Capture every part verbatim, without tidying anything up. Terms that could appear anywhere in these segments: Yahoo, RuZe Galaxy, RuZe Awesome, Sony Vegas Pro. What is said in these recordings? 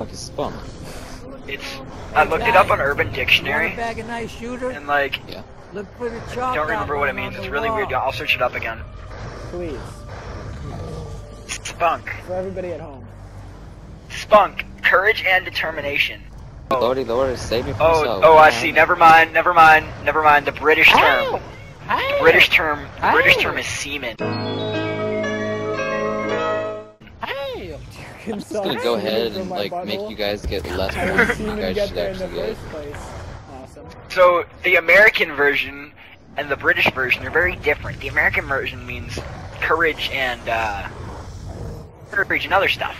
fuck is spunk? It's. I looked it up on Urban Dictionary. And like. Yeah. Look for the I don't remember what it means. It's really weird. I'll search it up again. Please. Spunk. For everybody at home. Spunk. Courage and determination. Oh. Lordy, Lordy, save me from oh, yourself, oh, man. I see. Never mind. Never mind. Never mind. The British term. Ow. Ow. The British term. The Ow. British term is seaman. I'm just gonna go ahead and like bottle. make you guys get less points than you guys should actually get. Awesome. So the American version and the British version are very different. The American version means courage and uh, courage and other stuff.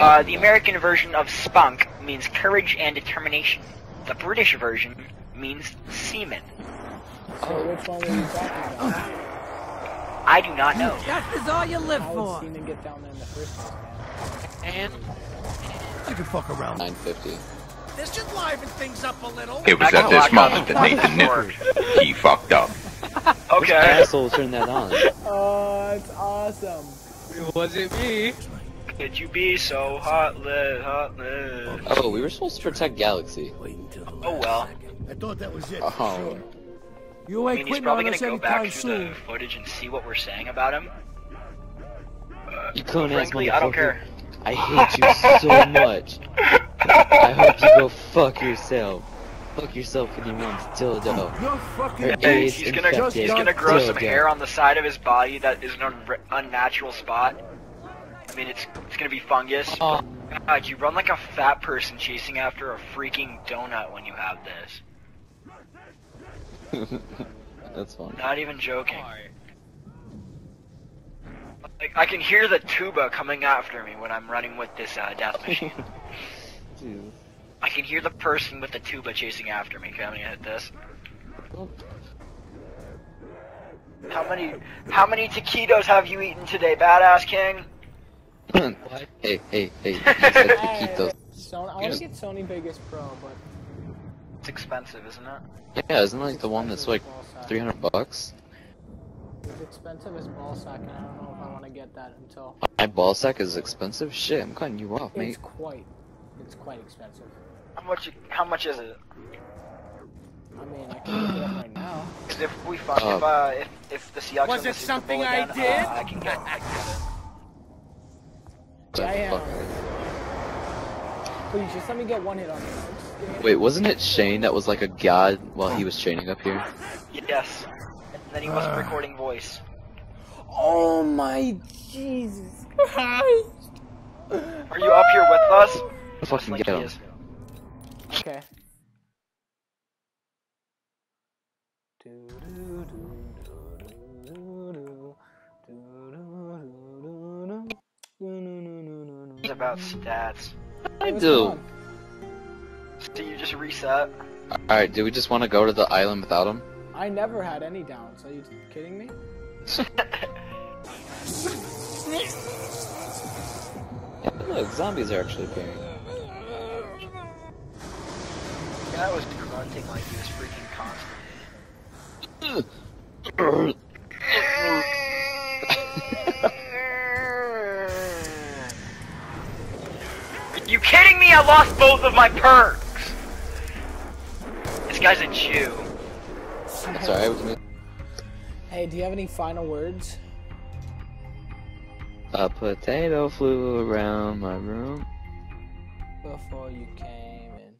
Uh, the American version of spunk means courage and determination. The British version means seaman. So oh. which one were you talking about? I do not know. Death is all you live for. Get down there in the first place, man. And you can fuck around. nine fifty. This should liven things up a little. It was at this moment that Nathan knew he fucked up. Okay. Which asshole turned that on? Oh, it's awesome. It wasn't me. Could you be so hot lit, hot lit? Oh, we were supposed to protect Galaxy. Oh well. I thought that was it. Oh. You I mean, he's probably gonna go back through the footage and see what we're saying about him. Uh, you couldn't frankly, I don't care. I hate you so much. I hope you go fuck yourself. Fuck yourself when you mean dildo. Yeah, he's gonna, he's gonna grow dildo. some hair on the side of his body that is an un unnatural spot. I mean, it's it's gonna be fungus. Uh, God, you run like a fat person chasing after a freaking donut when you have this. That's funny. Not even joking. Like, I can hear the tuba coming after me when I'm running with this uh, death machine. Dude. I can hear the person with the tuba chasing after me. Okay, I'm gonna hit this. How many, how many taquitos have you eaten today, badass king? What? Hey, hey, hey! You said taquitos. I want to get Sony Vegas Pro, but. It's expensive, isn't it? Yeah, isn't it like the one that's like three hundred bucks? It's expensive as ballsack, and I don't know if I want to get that until... My ballsack is expensive? Shit, I'm cutting you off, mate. It's quite, it's quite expensive. How much, how much is it? I mean, I can get it right now. Cause if we fuck, uh, if, uh, if, if the Seahawks... Was it something I down, did? Uh, I can get it. I am. Please, just let me get one hit on this. Wait, wasn't it Shane that was like a god while he was training up here? Yes. And then he wasn't uh. recording voice. Oh my Jesus Christ! Are you up here with us? Let's fucking like get him. Okay. It's about stats. I do. Do you just reset? Alright, do we just want to go to the island without him? I never had any downs, are you kidding me? Yeah, look, zombies are actually appearing. That was grunting like he was freaking constantly. Are you kidding me? I lost both of my perks! This guy's a Jew. That's alright with me. Hey, do you have any final words? A potato flew around my room before you came in.